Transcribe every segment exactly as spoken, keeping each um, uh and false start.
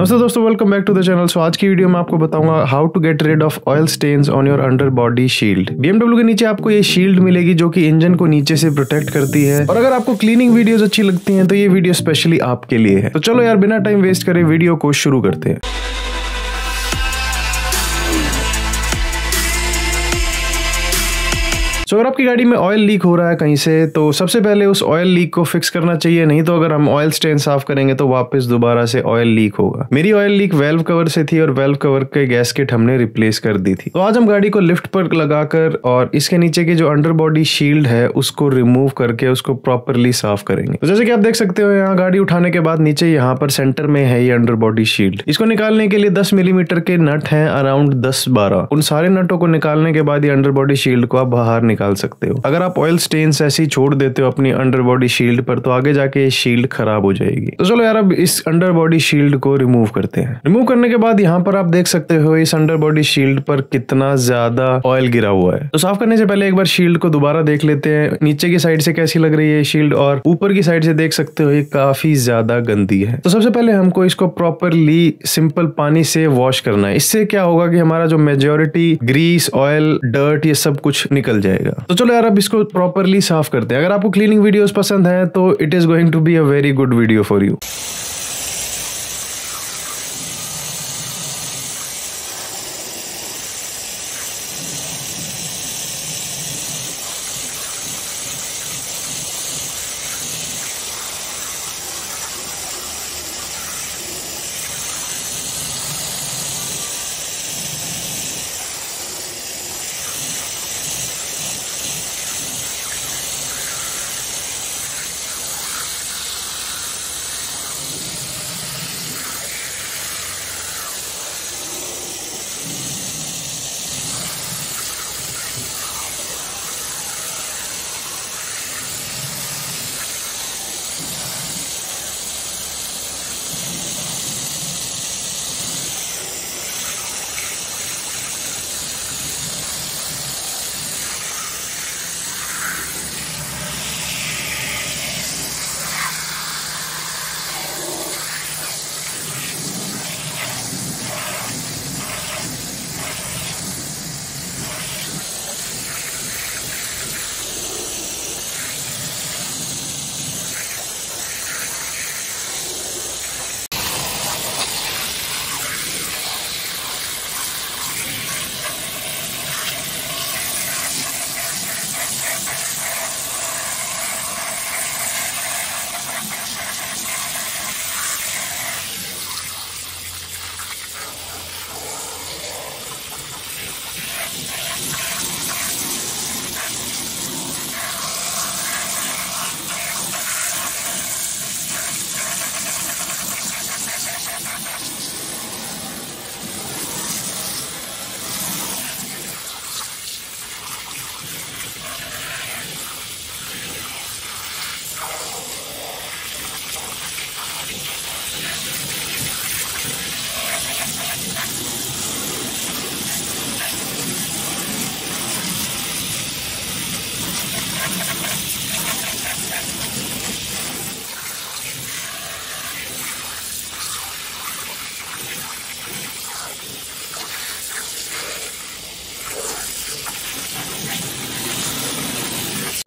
नमस्ते दोस्तों, welcome back to the channel. So आज की वीडियो में आपको बताऊंगा how to get rid of oil stains on your under body shield. BMW के नीचे आपको ये शील्ड मिलेगी जो कि इंजन को नीचे से प्रोटेक्ट करती है। और अगर आपको क्लीनिंग वीडियोस अच्छी लगती हैं तो ये वीडियो स्पेशली आपके लिए है। तो चलो यार, बिना टाइम वेस्ट करे वीडियो को शुरू करते हैं। सो so, अगर आपकी गाड़ी में ऑयल लीक हो रहा है कहीं से, तो सबसे पहले उस ऑयल लीक को फिक्स करना चाहिए। नहीं तो अगर हम ऑयल स्टेन साफ करेंगे तो वापस दोबारा से ऑयल लीक होगा। मेरी ऑयल लीक वेल्व कवर से थी और वेल्व कवर के गैसकेट हमने रिप्लेस कर दी थी। तो आज हम गाड़ी को लिफ्ट पर लगाकर और इसके नीचे की जो अंडर बॉडी शील्ड है उसको रिमूव करके उसको प्रॉपरली साफ करेंगे। तो जैसे कि आप देख सकते हो, यहाँ गाड़ी उठाने के बाद नीचे यहाँ पर सेंटर में है ये अंडर बॉडी शील्ड। इसको निकालने के लिए दस मिलीमीटर के नट है, अराउंड दस बारह। उन सारे नटों को निकालने के बाद ये अंडर बॉडी शील्ड को आप बाहर निकाल सकते हो। अगर आप ऑयल स्टेन्स ऐसी छोड़ देते हो अपनी अंडर बॉडी शील्ड पर तो आगे जाके ये शील्ड खराब हो जाएगी। तो चलो यार, अब इस अंडर बॉडी शील्ड को रिमूव करते हैं। रिमूव करने के बाद यहाँ पर आप देख सकते हो इस अंडर बॉडी शील्ड पर कितना ज्यादा ऑयल गिरा हुआ है। तो साफ करने से पहले एक बार शील्ड को दोबारा देख लेते हैं। नीचे की साइड से कैसी लग रही है शील्ड और ऊपर की साइड से देख सकते हो ये काफी ज्यादा गंदी है। तो सबसे पहले हमको इसको प्रॉपरली सिंपल पानी से वॉश करना है। इससे क्या होगा कि हमारा जो मेजोरिटी ग्रीस, ऑयल, डर्ट ये सब कुछ निकल जाएगा। तो चलो यार, अब इसको प्रॉपरली साफ करते हैं। अगर आपको क्लीनिंग वीडियोस पसंद हैं तो it is going to be a very good video for you.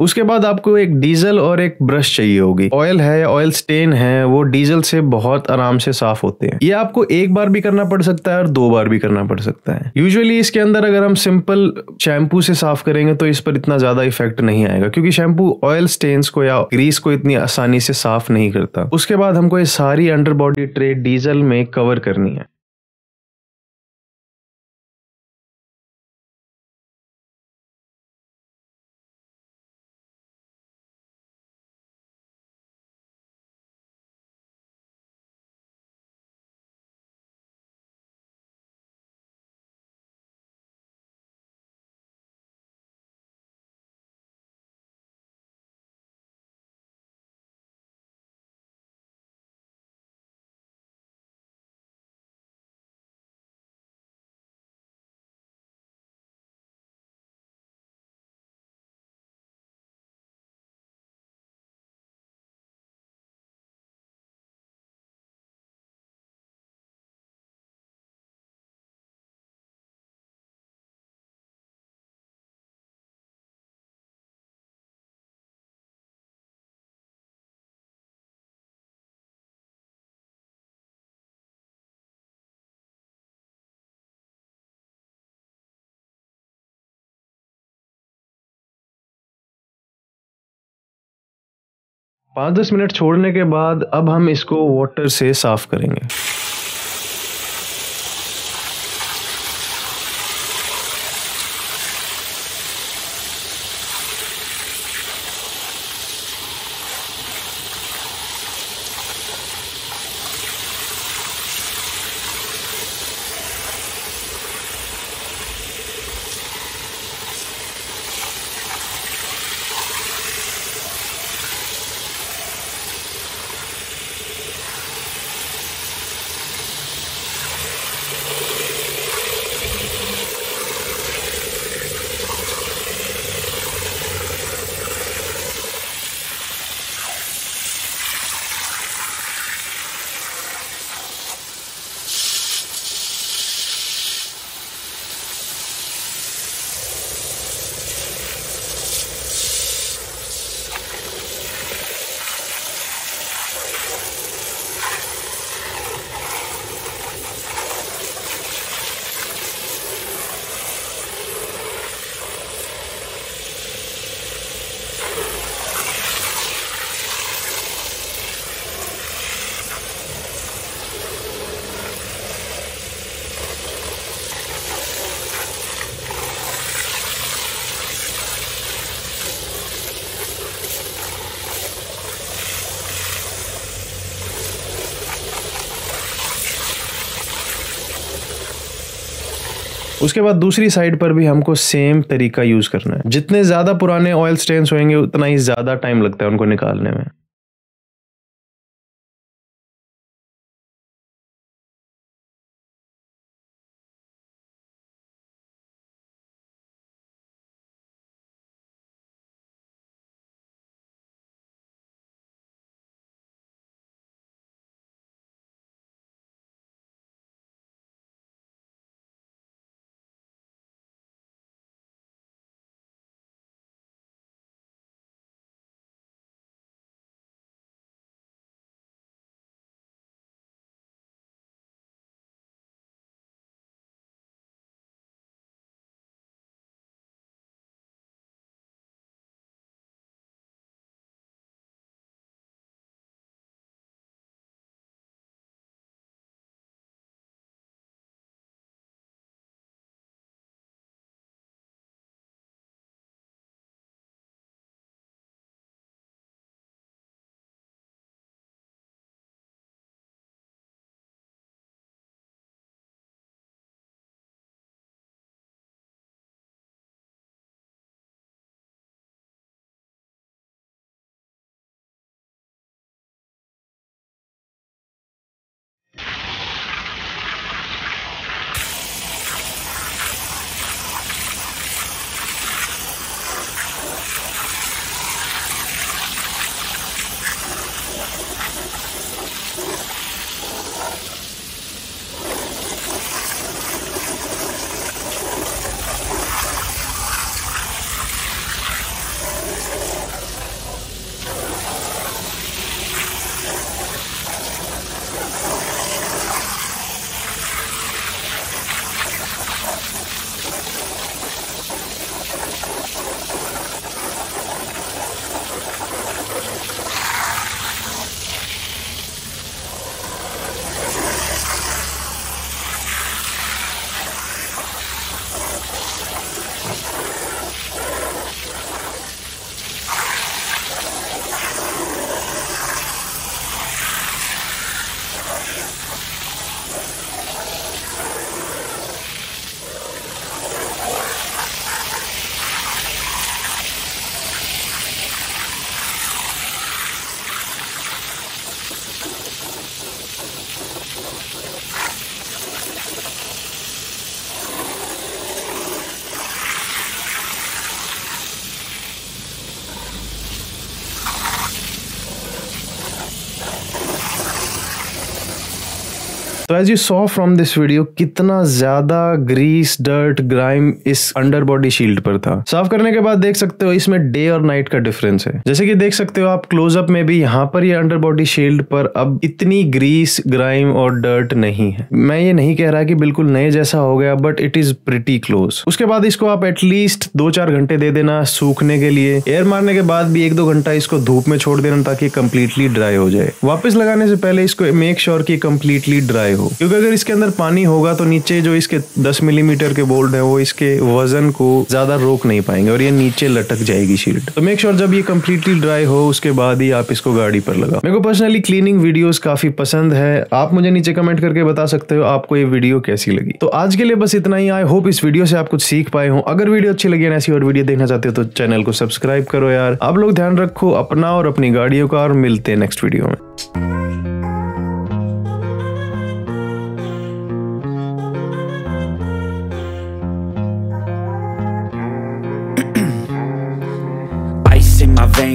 उसके बाद आपको एक डीजल और एक ब्रश चाहिए होगी। ऑयल है, ऑयल स्टेन है, वो डीजल से बहुत आराम से साफ होते हैं। ये आपको एक बार भी करना पड़ सकता है और दो बार भी करना पड़ सकता है। यूजुअली इसके अंदर अगर हम सिंपल शैम्पू से साफ करेंगे तो इस पर इतना ज्यादा इफेक्ट नहीं आएगा, क्योंकि शैम्पू ऑयल स्टेन्स को या ग्रीस को इतनी आसानी से साफ नहीं करता। उसके बाद हमको ये सारी अंडर बॉडी ट्रे डीजल में कवर करनी है। पाँच दस मिनट छोड़ने के बाद अब हम इसको वाटर से साफ करेंगे। उसके बाद दूसरी साइड पर भी हमको सेम तरीका यूज़ करना है। जितने ज़्यादा पुराने ऑयल स्टेन्स होंगे उतना ही ज़्यादा टाइम लगता है उनको निकालने में। तो as you saw from this video कितना ज्यादा ग्रीस, डर्ट, ग्राइम इस अंडर बॉडी शील्ड पर था। साफ करने के बाद देख सकते हो इसमें डे और नाइट का डिफरेंस है। जैसे कि देख सकते हो आप क्लोजअप में भी यहाँ पर ये अंडर बॉडी शील्ड पर अब इतनी ग्रीस, ग्राइम और डर्ट नहीं है। मैं ये नहीं कह रहा कि बिल्कुल नए जैसा हो गया, but it is pretty close. उसके बाद इसको आप एटलीस्ट दो चार घंटे दे देना सूखने के लिए। एयर मारने के बाद भी एक दो घंटा इसको धूप में छोड़ देना ताकि कंप्लीटली ड्राई हो जाए। वापस लगाने से पहले इसको मेक श्योर कि कंप्लीटली ड्राई हो, क्योंकि अगर इसके अंदर पानी होगा तो नीचे जो इसके दस मिलीमीटर के बोल्ट है वो इसके वजन को ज्यादा रोक नहीं पाएंगे और ये नीचे लटक जाएगी शील्ड। तो मेक श्योर जब ये कंप्लीटली ड्राई हो उसके बाद ही आप इसको गाड़ी पर लगाओ। मेरे को पर्सनली क्लीनिंग वीडियोस काफी पसंद है। आप मुझे नीचे कमेंट करके बता सकते हो आपको ये वीडियो कैसी लगी। तो आज के लिए बस इतना ही। आई होप इस वीडियो से आप कुछ सीख पाए हो। अगर वीडियो अच्छी लगी ना, ऐसी और वीडियो देखना चाहते हो तो चैनल को सब्सक्राइब करो यार। आप लोग ध्यान रखो अपना और अपनी गाड़ियों का, और मिलते हैं नेक्स्ट वीडियो में।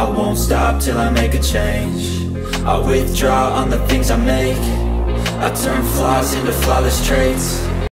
I won't stop till I make a change. I withdraw on the things I make. I turn flaws into flawless traits.